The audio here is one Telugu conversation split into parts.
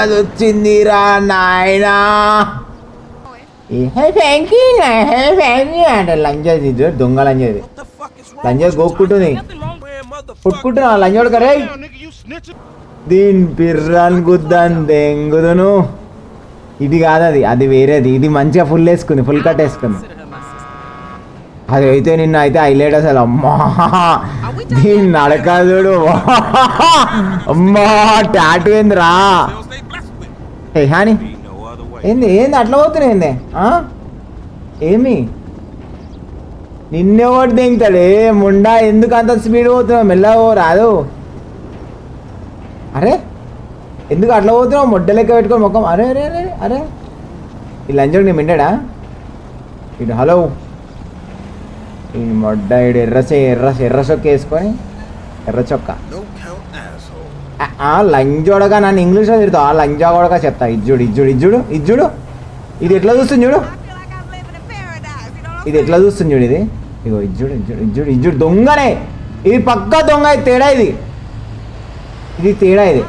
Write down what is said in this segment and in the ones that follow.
ఆర్డర్ వచ్చిందిరా నాయనా. లంచ్ చేసి దొంగ లంచ్ చేసి లంచ్ చేసి గోక్కుంటుంది పుట్టుకుంటున్నా లంచోడు కరే దీని పిర్రాన్ని గుద్దాను దెంగుదును. ఇది కాదు అది, అది వేరేది. ఇది మంచిగా ఫుల్ వేసుకుంది, ఫుల్ కట్ వేసుకుంది. అది అయితే నిన్న అయితే హైలైట్ అసలు. అమ్మా దీన్ని నడకదుడు అమ్మా టాటూ ఏందిరా హాని ఏంది ఏంది అట్లా పోతున్నా ఏంది ఏమి నిన్నే ఒకటి దింగుతాడే ముండా. ఎందుకు అంత స్పీడ్ పోతున్నావు? మెల్లగా రాదు. అరే ఎందుకు అట్లా పోతున్నావు? మొడ్డ లెక్క పెట్టుకొని మొక్కం. అరే అరే అరే అరే ఈ లంచోడు నేను వింటాడా ఇటు. హలో ఈ మొడ్డ ఇడు ఎర్ర చొక్క వేసుకొని ఎర్ర చొక్క లంచోడగా నన్ను ఇంగ్లీష్లో తిడతావు. ఆ లంచోడగా చెప్తా. ఇజ్జుడు ఇజ్జుడు ఇజ్జుడు ఇజ్జుడు ఇది ఎట్లా చూస్తుంది చూడు, ఇది ఎట్లా చూస్తుంది చూడు, ఇది ఇగో ఇజ్జుడు ఇజ్జుడు ఇజ్జుడు ఇజ్జుడు దొంగనే. ఇది పక్కా దొంగ. ఇది తేడా, ఇది ఇది తేడా. ఇది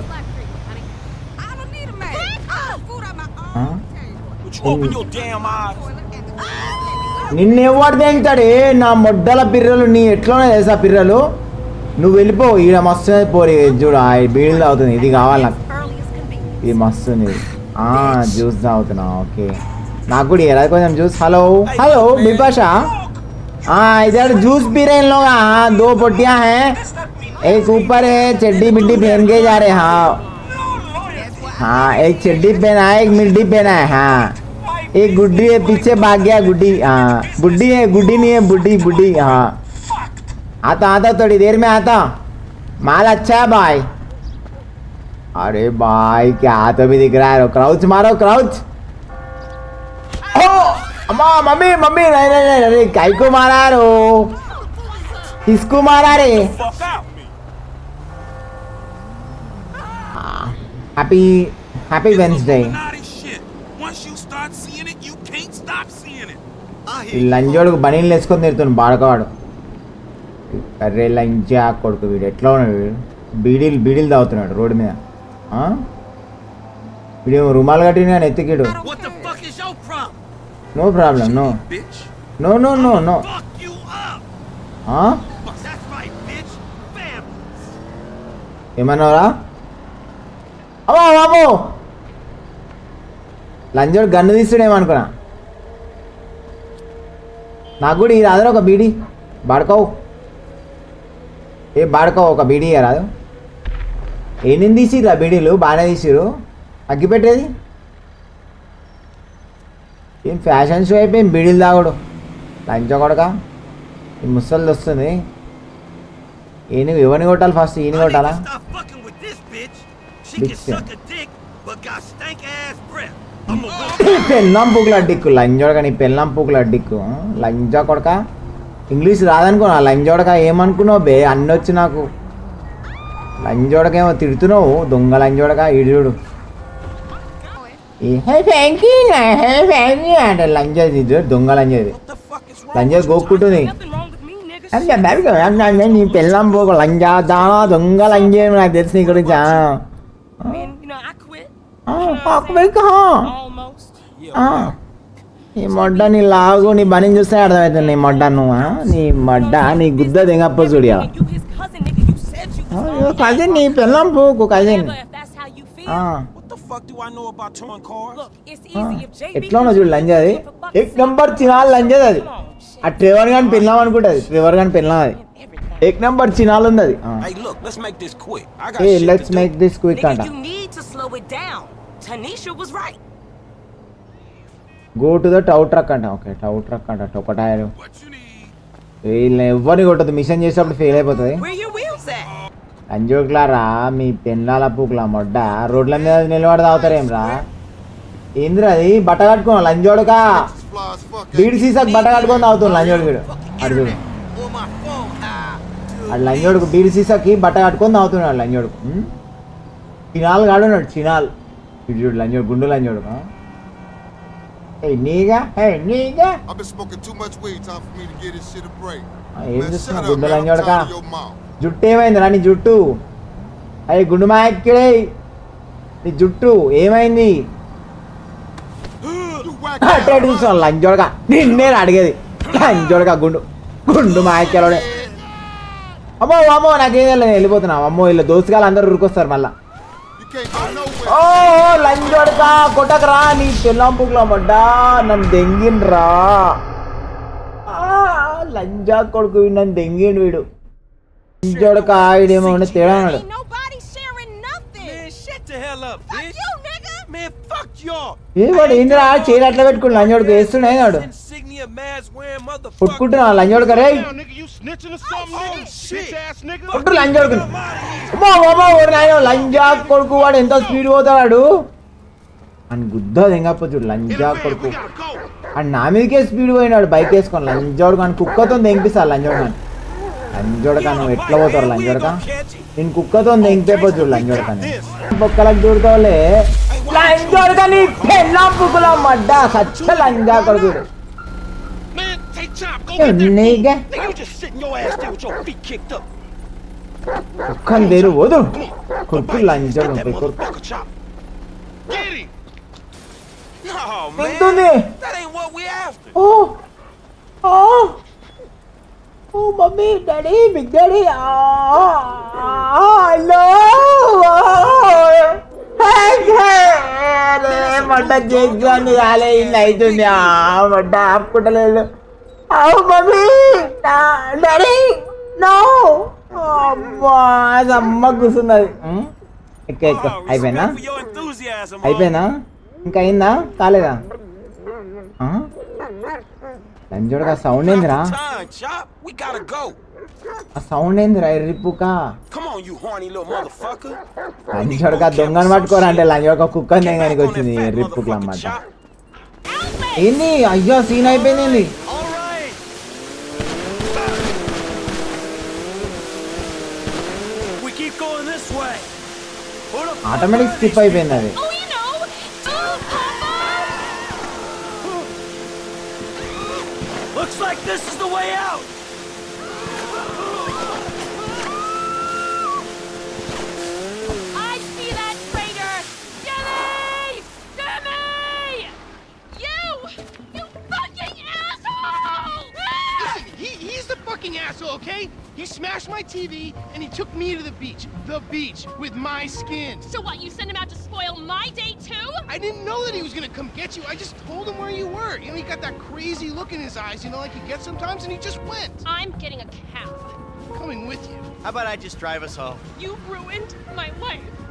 నిన్నెవ్వడు తేంగుతాడే నా మొడ్డల పిర్రలు. నీ ఎట్లనే తెలుసా పిర్రలు, నువ్వు వెళ్ళిపో. ఈడ మస్తు పోరి చూడు ఆ బీళ్ళు తాగుతుంది. ఇది కావాలి నాకు, ఇది మస్తుంది. జ్యూస్ తాగుతున్నా. ఓకే నాకు కూడా ఎలా కొంచెం జ్యూస్. హలో హలో బిపాష ఇద్దరు జ్యూస్ పీ రే లోగా. దో పొట్టియా హే एक ऊपर है चड्डी मिड्डी पहन के जा रहे. हाँ एक चड्डी पहना है, एक मिड्डी पहना है. हाँ एक गुड्डी है पीछे भाग गया गुड्डी. हाँ बुड्ढी है, गुड्डी नहीं है बुड्ढी बुड्ढी. हाँ आता आता थोड़ी देर में आता. माल अच्छा है भाई. अरे भाई क्या हाथ भी दिख रहा है. क्राउच मारो क्राउच. ओ अम्मा मम्मी मम्मी नहीं नहीं अरे काई को मारा रो, किसको मारा रे. Happy, happy Wednesday. లంజోడు బనీలు వేసుకొని తిరుగుతుంది బాడకవాడు. అరే లంజా కొడుకు వీడు ఎట్లా ఉన్నాడు వీడు. బీడీలు బీడీలు తాగుతున్నాడు రోడ్డు మీద. వీడేమో రుమాలు కట్టిన ఎత్తికిడు. No problem no no no no no. ఏమన్నారా అమ్మా బాబు లంజోడు గన్ను తీస్తుడేమనుకున్నా. నాకు కూడా ఈ రాదు ఒక బీడీ బాడుకోవు. ఏ బాడుకోవు ఒక బీడీ రాదు. ఏమేం తీసిరా బీడీలు బాగానే తీసిరు. అగ్గిపెట్టేది ఏం ఫ్యాషన్ షో అయిపోయింది బీడీలు తాగుడు లంజో కొడక. ఈ ముసళ్ళు వస్తుంది. ఏనుగు ఎవరిని కొట్టాలి ఫస్ట్? ఈయన కొట్టాలా? పెళ్ళం పూకుల అడ్డిక్కు లంజోడక. నీ పెళ్ళం పూకుల అడ్డిక్కు లంజా కొడక. ఇంగ్లీష్ రాదనుకున్నా లంజోడక. ఏమనుకున్నావు బే అన్నీ వచ్చి నాకు. లంజోడక ఏమో తిడుతున్నావు దొంగ లంజోడక. ఈడు అంటే లంజ దొంగ లంజ లంజ గోక్కుంటుంది. నీ పెళ్ళం పూకు లంజా దానా దొంగ లంజ. నాకు తెలుసు నీ గురించి. నీ మొడ్డ నీ లాగు నీ బని చూస్తే అర్థమవుతుంది. నీ మొడ్డ నువ్వు నీ మొడ్డ నీ గుద్ద దిగప్ప చూడ కజిన్ నీ పిల్లం పోకు కజిన్ ఎట్లా ఉన్నా చూడు లంజ. అది ఎక్ నెంబర్ చినాలు లంజది. అది ఆ ట్రెవర్ గాని పిల్లం అనుకుంటుంది. ట్రెవర్ గాని పిల్లం అది ఏక్ నంబర్ చినాలు ఉంది. అది లెట్స్ మేక్ దిస్ క్విక్ అంట. Go to the tow truck అంట. ఓకే టౌ ట్రక్ అంట. ఒక టైర్ వీళ్ళని ఎవరిని కొట్టదు. మిషన్ చేసేటప్పుడు ఫెయిల్ అయిపోతుంది. అంజోకులారా మీ పెన్నాల పూకుల మొడ్డ రోడ్ల మీద నిలబడి తాగుతారేం రా. ఏంద్ర అది బట్ట కట్టుకున్నా లంజోడుగా. బీడి సీసాకు బట్ట కట్టుకొని తాగుతుంది లంజోడు వీడు. అడుగు ఆ లంజోడుకు బీడి సీసాకి బట్ట కట్టుకొని తాగుతున్నాడు లంజోడుకు. చినాలు కాడున్నాడు చినాలు. ఇటు చూడు లంజోడు గుండు లంజోడు. ఏం చూస్తున్నా గుండు లంజోడుకా. జుట్టు ఏమైందిరా నీ జుట్టు? అయ్యి గుండు మాయక్కడే నీ జుట్టు ఏమైంది? అట్లా చూస్తాను లంజోడగా, నిన్నే అడిగేది లంజోడగా, గుండు గుండు మాయక్యాలోనే. అమ్మో అమ్మో నాకేం వెళ్ళి వెళ్ళిపోతున్నావు. అమ్మో వీళ్ళ దోసుగాలు అందరూ ఉరికొస్తారు మళ్ళా. ఓ లంజోడగా కొట్టకరా నీ చెల్లంపుకులో మడ్డా, నన్ను దెంగిన్రా లంజా కొడుకు, నన్ను దెంగిండు వీడు లంజోడక. ఆవిడేమో తేడా అన్నాడు. వాడు ఏంద్రా చీర అట్లా పెట్టుకుని లంజోడుకు వేస్తున్నాయి వాడు, పుట్టుకుంటున్నా లంజోడుక రే పుట్టు లంజోడుకు. లంజా కొడుకు వాడు ఎంత స్పీడ్ పోతాడు అని గుద్దా తెంగపోతు లంజా కొడుకు అని, నా మీదకే స్పీడ్ పోయినాడు బైక్ వేసుకొని లంజోడుకు అని. కుక్కతో తెంపిస్తాను లంజోడుక, లంజోడక నువ్వు ఎట్లా పోతావు లంజోడక, నేను కుక్కతో తెంగిపోయి చూడు లంజోడకని బొక్కలకు చూడతావులే లంజోడకని పెళ్ళంపుకుల మడ్డ సచ్చ లంజా కొడుకు. కుక్కని దేరు పోదు కొడుకు లంజోడు ఉంటుంది. Oh oh oh mummy daddy big daddy hello hey mata jejjani yale illaidunya mata apputalelu oh mummy daddy no amma amma gusunnadi okay okay aipena inka ayinda kaleda లంజోడక. సౌండ్ ఏందిరా ఆ సౌండ్ ఏందిరా ఎర్రిపుకా లంజోడక, దొంగను పట్టుకోరా అంటే లంజోడక కుక్క దొంగనికి వచ్చింది ఎర్రిపుకు అన్నమాట. ఏంది అయ్యో సీన్ అయిపోయింది. ఆటోమేటిక్ స్కిప్ అయిపోయింది అది. This is the way out. I see that traitor. Jimmy! Jimmy! You fucking asshole! He's the fucking asshole, okay? He smashed my TV and he took me to the beach with my skin. So what, you sent him out to spoil my day too? I didn't know that he was going to come get you. I just told him where you were. You know, he got that crazy look in his eyes, you know, like he gets sometimes, and he just went. I'm getting a cab. Coming with you. How about I just drive us home? You ruined my life.